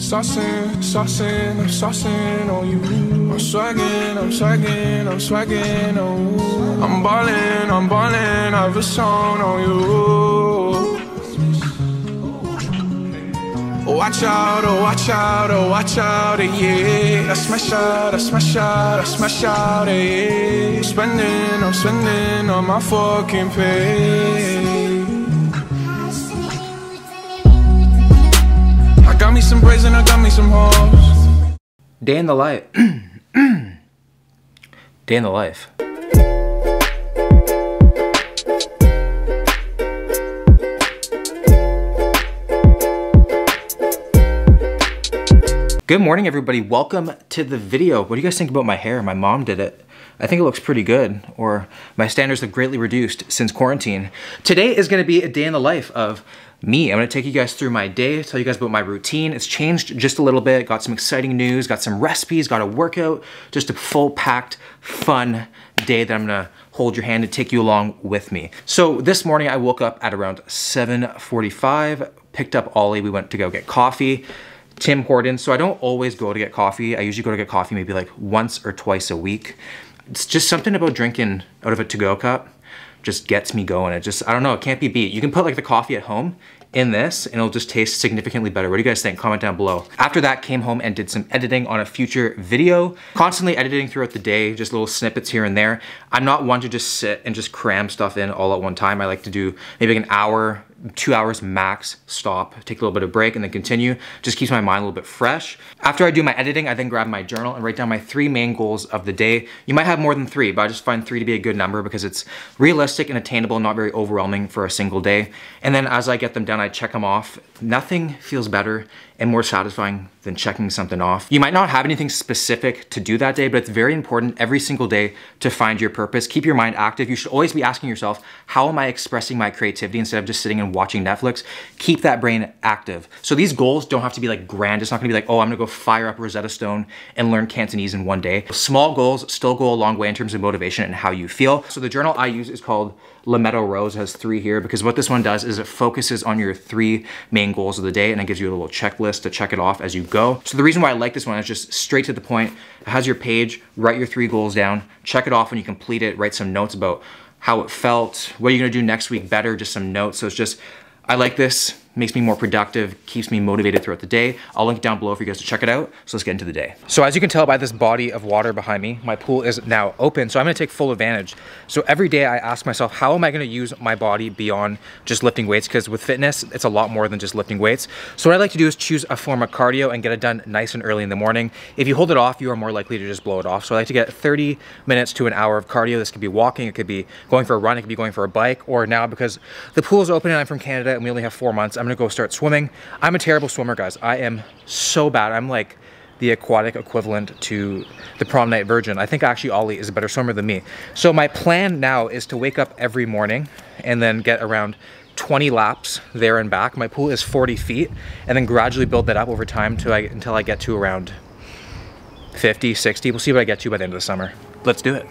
Saucing, I'm saucing on you. I'm swagging, I'm swagging, I'm swagging on you. I'm ballin', I've a song on you. Watch out, oh watch out, oh watch out, yeah. I smash out, yeah. I'm spending on my fucking pay. Got me some brazen, I got me some hoes. Day in the life. Day in the life. Good morning, everybody. Welcome to the video. What do you guys think about my hair? My mom did it. I think it looks pretty good, or my standards have greatly reduced since quarantine. Today is gonna be a day in the life of me. I'm gonna take you guys through my day, tell you guys about my routine. It's changed just a little bit, got some exciting news, got some recipes, got a workout, just a full packed, fun day that I'm gonna hold your hand and take you along with me. So this morning I woke up at around 7:45, picked up Ollie, we went to go get coffee. Tim Hortons, so I don't always go to get coffee. I usually go to get coffee maybe like once or twice a week. It's just something about drinking out of a to-go cup just gets me going. It just, I don't know, it can't be beat. You can put like the coffee at home in this and it'll just taste significantly better. What do you guys think? Comment down below. After that, came home and did some editing on a future video. Constantly editing throughout the day, just little snippets here and there. I'm not one to just sit and just cram stuff in all at one time. I like to do maybe like an hour, 2 hours max, stop, take a little bit of break and then continue. Just keeps my mind a little bit fresh. After I do my editing, I then grab my journal and write down my 3 main goals of the day. You might have more than 3, but I just find 3 to be a good number because it's realistic and attainable, not very overwhelming for a single day. And then as I get them down, I check them off. Nothing feels better and more satisfying than checking something off. You might not have anything specific to do that day, but it's very important every single day to find your purpose. Keep your mind active. You should always be asking yourself, how am I expressing my creativity instead of just sitting and watching Netflix? Keep that brain active. So these goals don't have to be like grand. It's not gonna be like, oh, I'm gonna go fire up Rosetta Stone and learn Cantonese in one day. Small goals still go a long way in terms of motivation and how you feel. So the journal I use is called Lametto Rose. It has 3 here because what this one does is it focuses on your 3 main goals of the day and it gives you a little checklist to check it off as you go. So the reason why I like this one is just straight to the point. It has your page, write your 3 goals down, check it off when you complete it, write some notes about how it felt, what are you gonna do next week better, just some notes. So it's just, I like this, makes me more productive, keeps me motivated throughout the day. I'll link it down below for you guys to check it out. So let's get into the day. So as you can tell by this body of water behind me, my pool is now open, so I'm gonna take full advantage. So every day I ask myself, how am I gonna use my body beyond just lifting weights? Because with fitness, it's a lot more than just lifting weights. So what I like to do is choose a form of cardio and get it done nice and early in the morning. If you hold it off, you are more likely to just blow it off. So I like to get 30 minutes to an hour of cardio. This could be walking, it could be going for a run, it could be going for a bike, or now because the pool is open and I'm from Canada and we only have 4 months, I'm gonna go start swimming. I'm a terrible swimmer, guys. I am so bad. I'm like the aquatic equivalent to the prom night virgin. I think actually Ollie is a better swimmer than me. So my plan now is to wake up every morning and then get around 20 laps there and back. My pool is 40 feet and then gradually build that up over time until I get to around 50, 60. We'll see what I get to by the end of the summer. Let's do it.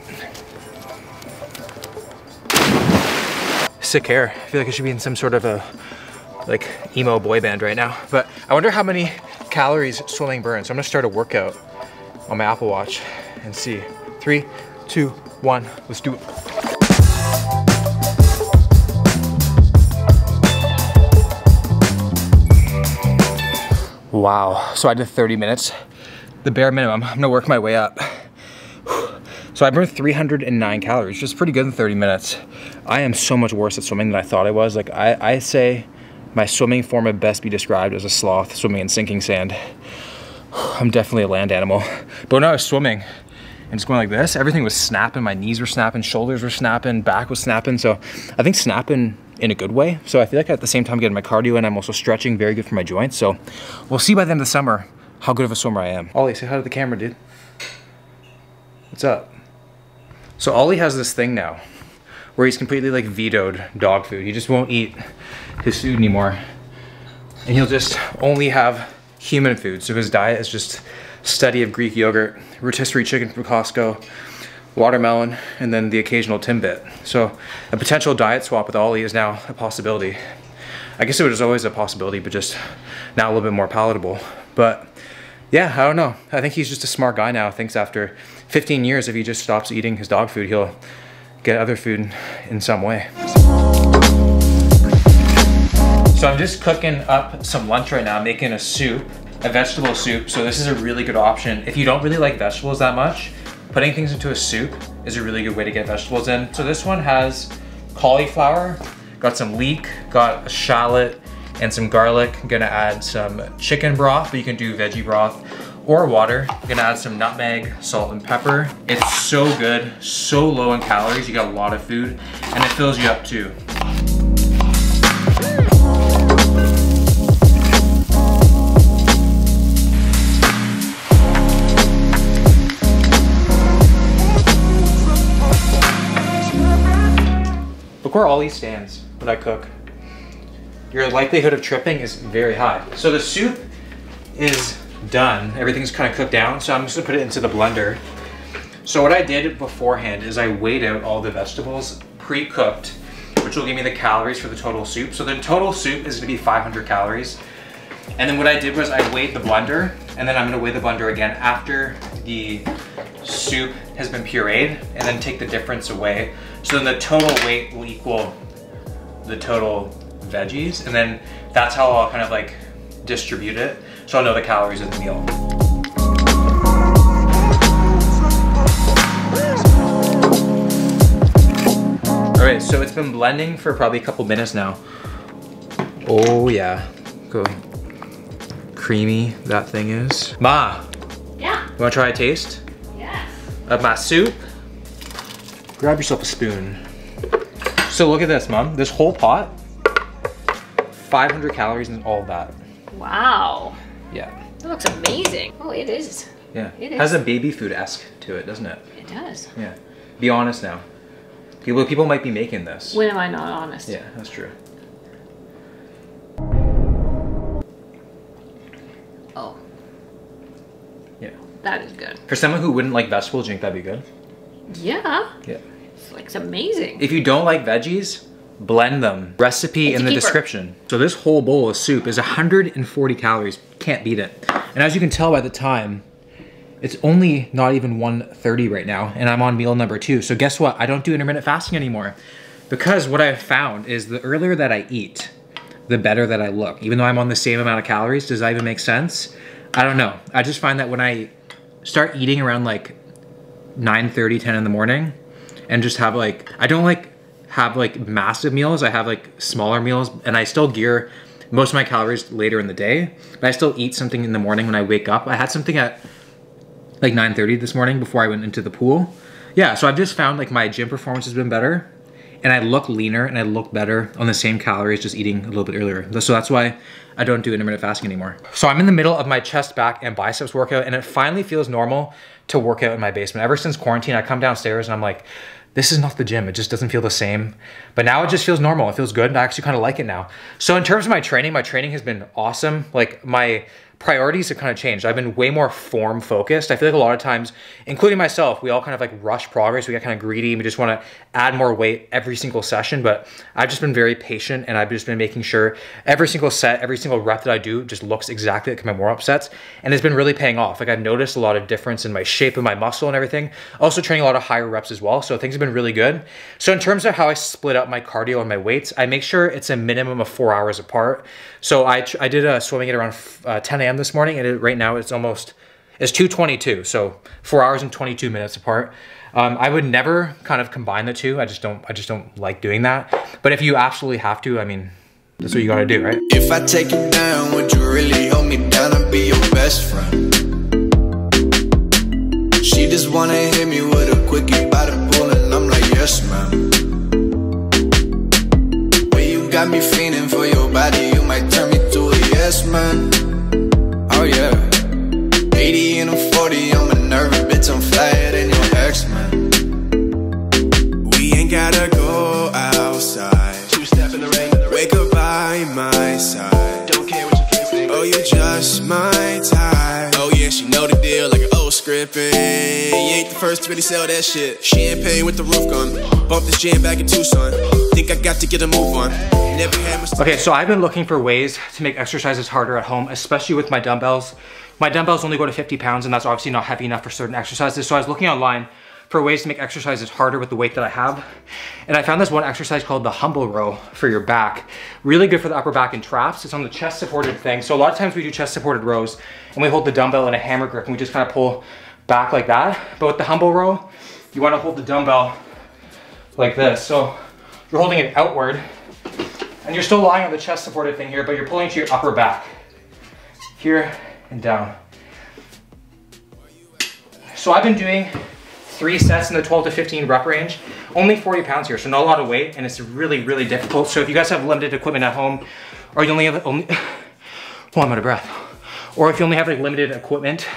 Sick hair. I feel like I should be in some sort of a like emo boy band right now. But I wonder how many calories swimming burns. So I'm gonna start a workout on my Apple Watch and see. 3, 2, 1, let's do it. Wow, so I did 30 minutes, the bare minimum. I'm gonna work my way up. So I burned 309 calories, which is pretty good in 30 minutes. I am so much worse at swimming than I thought I was. Like I say, my swimming form would best be described as a sloth swimming in sinking sand. I'm definitely a land animal. But when I was swimming and just going like this, everything was snapping. My knees were snapping, shoulders were snapping, back was snapping. So I think snapping in a good way. So I feel like at the same time getting my cardio in, I'm also stretching, very good for my joints. So we'll see by the end of the summer how good of a swimmer I am. Ollie, say hi to the camera, dude. What's up? So Ollie has this thing now where he's completely like vetoed dog food. He just won't eat his food anymore. And he'll just only have human food. So his diet is just study of Greek yogurt, rotisserie chicken from Costco, watermelon, and then the occasional Timbit. So a potential diet swap with Ollie is now a possibility. I guess it was always a possibility, but just now a little bit more palatable. But yeah, I don't know. I think he's just a smart guy now. Thinks after 15 years, if he just stops eating his dog food, he'll get other food in some way. So I'm just cooking up some lunch right now, making a soup, a vegetable soup. So this is a really good option. If you don't really like vegetables that much, putting things into a soup is a really good way to get vegetables in. So this one has cauliflower, got some leek, got a shallot, and some garlic. I'm gonna add some chicken broth, but you can do veggie broth or water. I'm gonna add some nutmeg, salt, and pepper. It's so good, so low in calories. You got a lot of food, and it fills you up too. Look where Ollie stands when I cook. Your likelihood of tripping is very high. So the soup is done. Everything's kind of cooked down, so I'm just gonna put it into the blender. So what I did beforehand is I weighed out all the vegetables pre-cooked, which will give me the calories for the total soup. So the total soup is gonna be 500 calories. And then what I did was I weighed the blender, and then I'm gonna weigh the blender again after the soup has been pureed, and then take the difference away. So then the total weight will equal the total veggies, and then that's how I'll kind of like distribute it, so I'll know the calories of the meal. All right, so it's been blending for probably a couple minutes now. Oh yeah, cool. Creamy that thing is. Ma. Yeah? You wanna try a taste? Yes. Of my soup? Grab yourself a spoon. So look at this, Mom. This whole pot, 500 calories and all that. Wow. Yeah. That looks amazing. Oh, it is. Yeah. It is. Has a baby food-esque to it, doesn't it? It does. Yeah. Be honest now. People might be making this. When am I not honest? Yeah, that's true. Oh. Yeah. That is good. For someone who wouldn't like vegetables, do you think that'd be good? Yeah. Yeah. It's like, it's amazing. If you don't like veggies, blend them. Recipe in the description. So this whole bowl of soup is 140 calories. Can't beat it. And as you can tell by the time, it's only not even 1:30 right now, and I'm on meal number 2. So guess what? I don't do intermittent fasting anymore, because what I've found is the earlier that I eat, the better that I look. Even though I'm on the same amount of calories, does that even make sense? I don't know. I just find that when I start eating around like 9:30, 10 in the morning, and just have like, I don't like have like massive meals. I have like smaller meals, and I still gear most of my calories later in the day, but I still eat something in the morning when I wake up. I had something at like 9:30 this morning before I went into the pool. Yeah, so I've just found like my gym performance has been better, and I look leaner and I look better on the same calories just eating a little bit earlier. So that's why I don't do intermittent fasting anymore. So I'm in the middle of my chest, back, and biceps workout, and it finally feels normal to work out in my basement. Ever since quarantine, I come downstairs and I'm like, this is not the gym. It just doesn't feel the same. But now it just feels normal. It feels good, and I actually kind of like it now. So in terms of my training has been awesome. Like, my priorities have kind of changed. I've been way more form focused. I feel like a lot of times, including myself, we all kind of like rush progress. We get kind of greedy. We just want to add more weight every single session. But I've just been very patient, and I've just been making sure every single set, every single rep that I do just looks exactly like my warm-up sets. And it's been really paying off. Like, I've noticed a lot of difference in my shape of my muscle and everything. Also training a lot of higher reps as well. So things have been really good. So in terms of how I split up my cardio and my weights, I make sure it's a minimum of 4 hours apart. So I did a swimming at around 10 a.m. this morning, and right now it's almost, it's 2:22, so 4 hours and 22 minutes apart. I would never kind of combine the two. I just don't like doing that. But if you absolutely have to, I mean, that's what you gotta do, right? If I take it down, would you really hold me down and be your best friend? She just wanna hit me with a quickie by the pool, and I'm like, yes, ma'am. Well, you got me feeling for your body, you might turn me to a yes, man. Oh yeah, 80 and I'm 40, I'm a nervous bitch, I'm flyer than your ex, man. We ain't gotta go outside, 2-step in the rain, wake up by my side. Don't care what you think. Oh, you just my type. Oh yeah, she know the deal like an old school. scripting. You ain't the first to really sell that shit. Champagne with the roof gun. Bump this jam back in Tucson. Think I got to get a move on. Never had much. Okay, so I've been looking for ways to make exercises harder at home, especially with my dumbbells. My dumbbells only go to 50 pounds, and that's obviously not heavy enough for certain exercises. So I was looking online for ways to make exercises harder with the weight that I have. And I found this one exercise called the humble row for your back. Really good for the upper back and traps. It's on the chest supported thing. So a lot of times we do chest supported rows and we hold the dumbbell in a hammer grip and we just kind of pull back like that. But with the humble row, you want to hold the dumbbell like this. So you're holding it outward and you're still lying on the chest supported thing here, but you're pulling to your upper back. Here and down. So I've been doing 3 sets in the 12 to 15 rep range, only 40 pounds here, so not a lot of weight, and it's really, really difficult. So if you guys have limited equipment at home, or you only have, well, I'm out of breath. Or if you only have like limited equipment,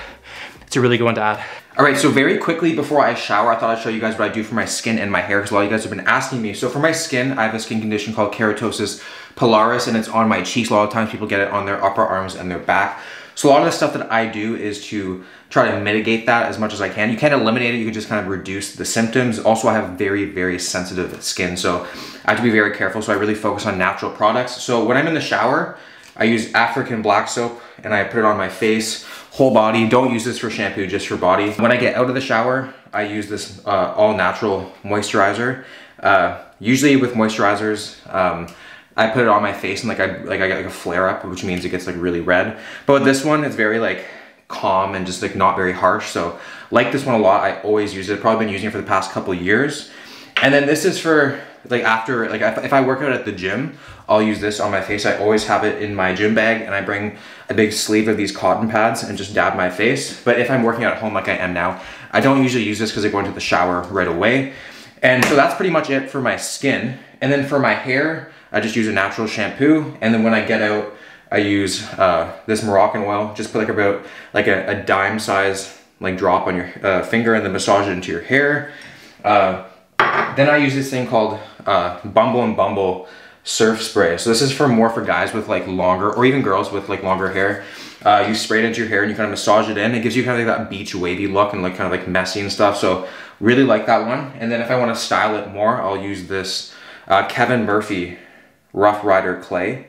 it's a really good one to add. All right, so very quickly before I shower, I thought I'd show you guys what I do for my skin and my hair, because a lot of you guys have been asking me. So for my skin, I have a skin condition called keratosis pilaris, and it's on my cheeks. A lot of times people get it on their upper arms and their back. So a lot of the stuff that I do is to try to mitigate that as much as I can. You can't eliminate it, you can just kind of reduce the symptoms. Also, I have very, very sensitive skin, so I have to be very careful, so I really focus on natural products. So when I'm in the shower, I use African black soap and I put it on my face, whole body. Don't use this for shampoo, just for body. When I get out of the shower, I use this all natural moisturizer. Usually with moisturizers, I put it on my face and I get like a flare up, which means it gets like really red. But with this one, it's very like calm and just like not very harsh. So like this one a lot, I always use it. I've probably been using it for the past couple of years. And then this is for like after, like if I work out at the gym, I'll use this on my face. I always have it in my gym bag and I bring a big sleeve of these cotton pads and just dab my face. But if I'm working out at home like I am now, I don't usually use this because I go into the shower right away. And so that's pretty much it for my skin. And then for my hair, I just use a natural shampoo, and then when I get out, I use this Moroccan oil. Just put like about like a dime size like drop on your finger and then massage it into your hair. Then I use this thing called Bumble and Bumble Surf Spray. So this is more for guys with like longer, or even girls with like longer hair. You spray it into your hair and you kind of massage it in. It gives you kind of like that beach wavy look and like kind of like messy and stuff. So really like that one. And then if I want to style it more, I'll use this Kevin Murphy Rough Rider Clay.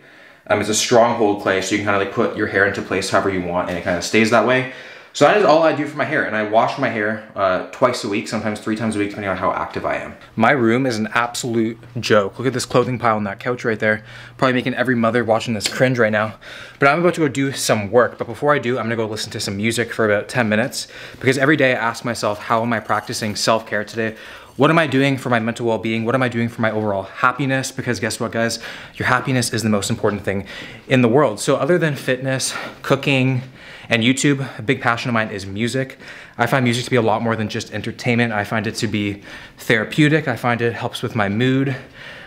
It's a strong hold clay, so you can kind of like put your hair into place however you want and it kind of stays that way. So that is all I do for my hair, and I wash my hair twice a week, sometimes 3 times a week, depending on how active I am. My room is an absolute joke. Look at this clothing pile on that couch right there. Probably making every mother watching this cringe right now. But I'm about to go do some work, but before I do, I'm gonna go listen to some music for about 10 minutes, because every day I ask myself, how am I practicing self-care today? What am I doing for my mental well-being? What am I doing for my overall happiness? Because guess what, guys? Your happiness is the most important thing in the world. So other than fitness, cooking, and YouTube, a big passion of mine is music. I find music to be a lot more than just entertainment. I find it to be therapeutic. I find it helps with my mood.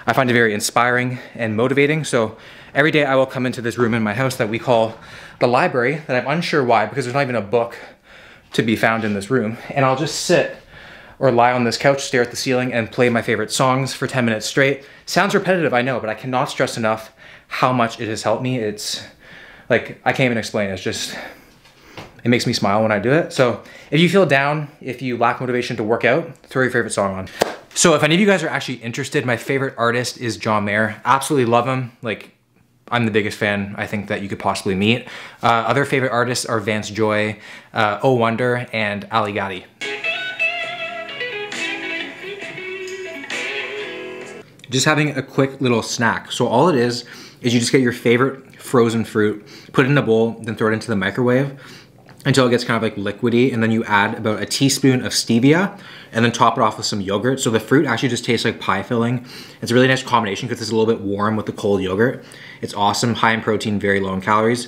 I find it very inspiring and motivating. So every day I will come into this room in my house that we call the library, that I'm unsure why, because there's not even a book to be found in this room. And I'll just sit or lie on this couch, stare at the ceiling, and play my favorite songs for 10 minutes straight. Sounds repetitive, I know, but I cannot stress enough how much it has helped me. It's like, I can't even explain. It's just, it makes me smile when I do it. So if you feel down, if you lack motivation to work out, throw your favorite song on. So if any of you guys are actually interested, my favorite artist is John Mayer. Absolutely love him. Like, I'm the biggest fan I think that you could possibly meet. Other favorite artists are Vance Joy, Oh Wonder, and Ali Gatti. Just having a quick little snack. So all it is you just get your favorite frozen fruit, put it in a bowl, then throw it into the microwave until it gets kind of like liquidy, and then you add about a teaspoon of stevia and then top it off with some yogurt. So the fruit actually just tastes like pie filling. It's a really nice combination because it's a little bit warm with the cold yogurt. It's awesome, high in protein, very low in calories.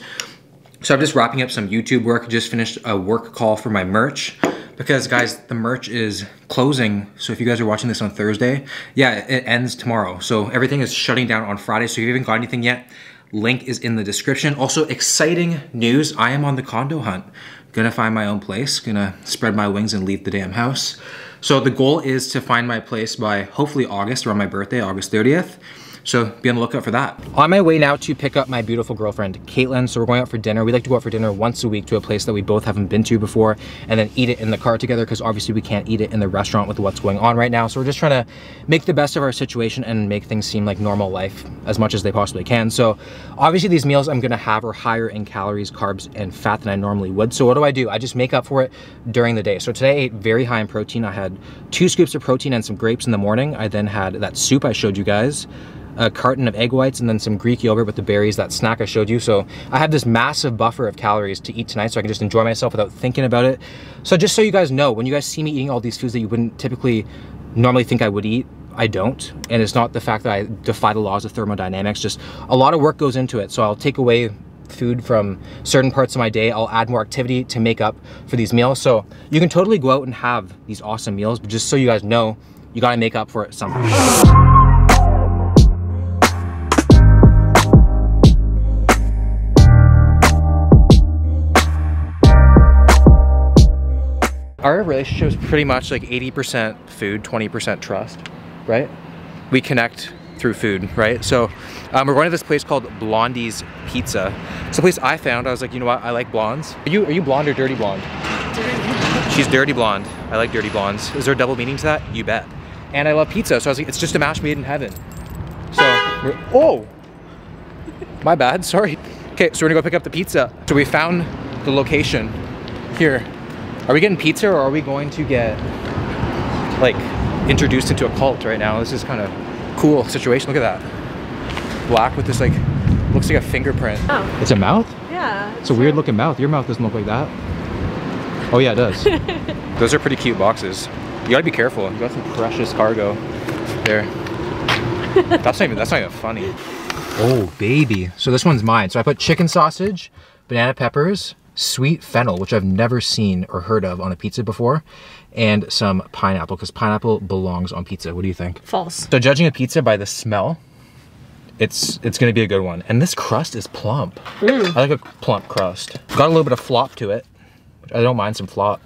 So I'm just wrapping up some YouTube work, just finished a work call for my merch. Because guys, the merch is closing. So if you guys are watching this on Thursday, yeah, it ends tomorrow. So everything is shutting down on Friday. So if you haven't got anything yet, link is in the description. Also, exciting news, I am on the condo hunt. Gonna find my own place, gonna spread my wings and leave the damn house. So the goal is to find my place by hopefully August, around my birthday, August 30th. So be on the lookout for that. On my way now to pick up my beautiful girlfriend, Caitlin. So we're going out for dinner. We like to go out for dinner once a week to a place that we both haven't been to before, and then eat it in the car together, because obviously we can't eat it in the restaurant with what's going on right now. So we're just trying to make the best of our situation and make things seem like normal life as much as they possibly can. So obviously these meals I'm gonna have are higher in calories, carbs, and fat than I normally would. So what do? I just make up for it during the day. So today I ate very high in protein. I had 2 scoops of protein and some grapes in the morning. I then had that soup I showed you guys, a carton of egg whites, and then some Greek yogurt with the berries, that snack I showed you. So I have this massive buffer of calories to eat tonight, so I can just enjoy myself without thinking about it. So just so you guys know, when you guys see me eating all these foods that you wouldn't typically normally think I would eat, I don't. And it's not the fact that I defy the laws of thermodynamics, just a lot of work goes into it. So I'll take away food from certain parts of my day, I'll add more activity to make up for these meals. So you can totally go out and have these awesome meals, but just so you guys know, you gotta make up for it somehow. Our relationship is pretty much like 80% food, 20% trust, right? We connect through food, right? So we're going to this place called Blondie's Pizza. It's a place I found. I was like, you know what? I like blondes. Are you blonde or dirty blonde? Dirty. She's dirty blonde. I like dirty blondes. Is there a double meaning to that? You bet. And I love pizza. So I was like, it's just a match made in heaven. So, oh, my bad, sorry. Okay, so we're gonna go pick up the pizza. So we found the location here. Are we getting pizza, or are we going to get like introduced into a cult right now? This is kind of cool situation. Look at that. Black with this like, looks like a fingerprint. Oh. It's a mouth? Yeah. It's a weird looking mouth. Your mouth doesn't look like that. Oh yeah, it does. Those are pretty cute boxes. You gotta be careful. You got some precious cargo there. That's not even funny. Oh baby. So this one's mine. So I put chicken sausage, banana peppers, sweet fennel, which I've never seen or heard of on a pizza before, and some pineapple, because pineapple belongs on pizza. What do you think? False. So judging a pizza by the smell, it's gonna be a good one. And this crust is plump. Mm. I like a plump crust. Got a little bit of flop to it. I don't mind some flop.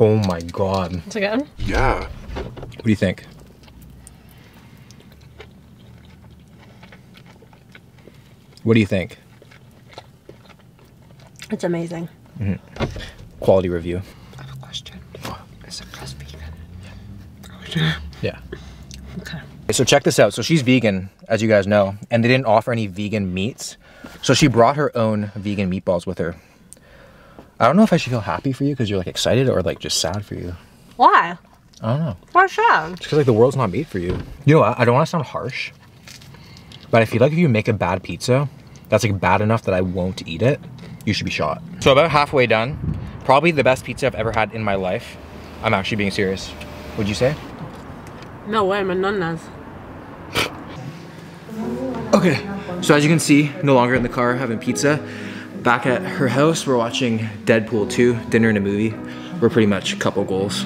Oh my God. Is it good? Yeah. What do you think? What do you think? It's amazing. Mm-hmm. Quality review. I have a question. Is it crust vegan? Yeah. Okay. So check this out. So she's vegan, as you guys know, and they didn't offer any vegan meats. So she brought her own vegan meatballs with her. I don't know if I should feel happy for you because you're like excited, or like just sad for you. Why? I don't know. Why sad? Just because like the world's not made for you. You know what? I don't want to sound harsh, but I feel like if you make a bad pizza that's like bad enough that I won't eat it, you should be shot. So about halfway done, probably the best pizza I've ever had in my life. I'm actually being serious. Would you say? No way, my nonnas. Okay, so as you can see, no longer in the car having pizza. Back at her house, we're watching Deadpool 2, dinner and a movie. We're pretty much couple goals.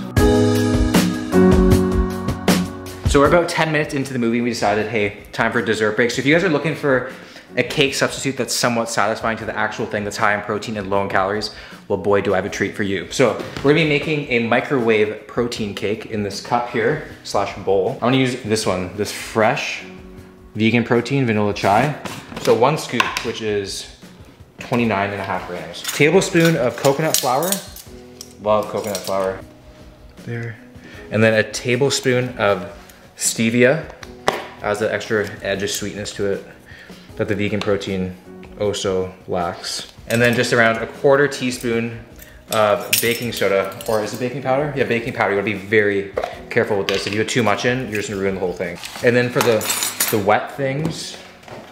So we're about 10 minutes into the movie and we decided, hey, time for a dessert break. So if you guys are looking for a cake substitute that's somewhat satisfying to the actual thing that's high in protein and low in calories, well boy, do I have a treat for you. So we're gonna be making a microwave protein cake in this cup here, slash bowl. I'm gonna use this one, this fresh vegan protein, vanilla chai. So 1 scoop, which is 29.5 grams. Tablespoon of coconut flour. Love coconut flour. There. And then a tablespoon of stevia, adds the extra edge of sweetness to it that the vegan protein oh so lacks. And then just around 1/4 teaspoon of baking soda, or is it baking powder? Yeah, baking powder. You wanna be very careful with this. If you put too much in, you're just gonna ruin the whole thing. And then for the wet things,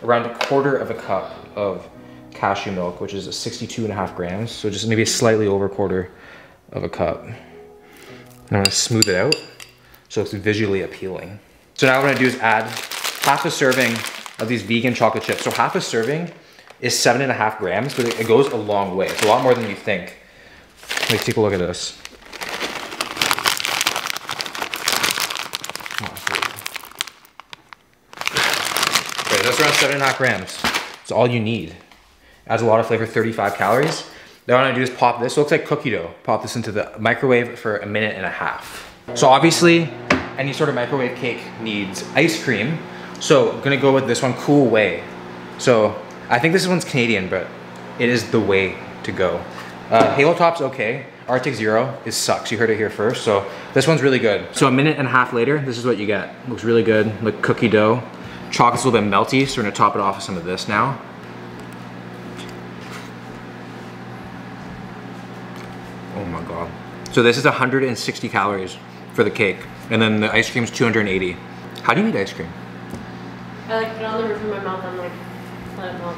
around 1/4 cup of cashew milk, which is 62.5 grams. So just maybe slightly over 1/4 cup. And I'm gonna smooth it out so it's visually appealing. So now what I'm gonna do is add 1/2 serving of these vegan chocolate chips. So 1/2 serving is 7.5 grams, but it goes a long way. It's a lot more than you think. Let's take a look at this. Okay, that's around 7.5 grams. It's all you need. Adds a lot of flavor, 35 calories. Now what I do is pop this, it looks like cookie dough. Pop this into the microwave for 1.5 minutes. So obviously, any sort of microwave cake needs ice cream. So I'm gonna go with this one, Cool Whey. So I think this one's Canadian, but it is the way to go. Halo Top's okay. Arctic Zero, it sucks. You heard it here first. So this one's really good. So 1.5 minutes later, this is what you get. Looks really good, like cookie dough. Chocolate's a little bit melty, so we're gonna top it off with some of this now. Oh my God. So this is 160 calories for the cake. And then the ice cream's 280. How do you eat ice cream? I like put it on the roof of my mouth and like let it melt.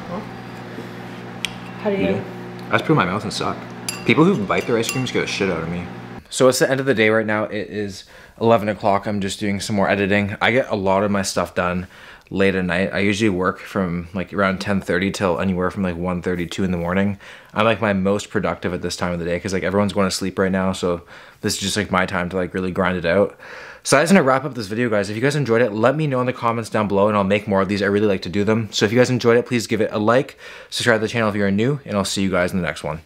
How do you eat? I just put it in my mouth and suck. People who bite their ice creams get the shit out of me. So it's the end of the day right now. It is 11 o'clock. I'm just doing some more editing. I get a lot of my stuff done late at night. I usually work from like around 10:30 till anywhere from like 1:30, 2 in the morning. I'm like my most productive at this time of the day because like everyone's going to sleep right now. So this is just like my time to like really grind it out. So that's gonna wrap up this video, guys. If you guys enjoyed it, let me know in the comments down below and I'll make more of these. I really like to do them. So if you guys enjoyed it, please give it a like, subscribe to the channel if you're new, and I'll see you guys in the next one.